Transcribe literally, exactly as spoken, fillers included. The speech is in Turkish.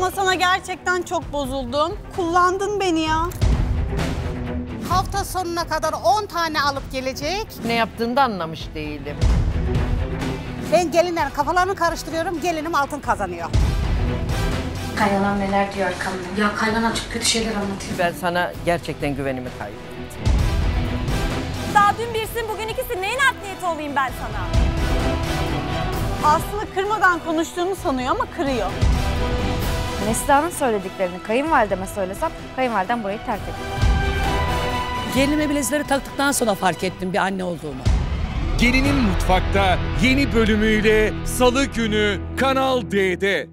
Ama sana gerçekten çok bozuldum. Kullandın beni ya. Hafta sonuna kadar on tane alıp gelecek. Ne yaptığını da anlamış değilim. Ben gelinlerin kafalarını karıştırıyorum, gelinim altın kazanıyor. Kaynanan neler diyor arkamda. Ya kaynanan çok kötü şeyler anlatıyor. Ben sana gerçekten güvenimi kaybettim. Daha dün birsin, bugün ikisi. Neyin art niyeti olayım ben sana? Aslı kırmadan konuştuğunu sanıyor ama kırıyor. Neslihan'ın söylediklerini kayınvalideme söylesem, kayınvalidem burayı terk ediyor. Gelinime bilezleri taktıktan sonra fark ettim bir anne olduğumu. Gelinin Mutfak'ta yeni bölümüyle Salı günü Kanal D'de.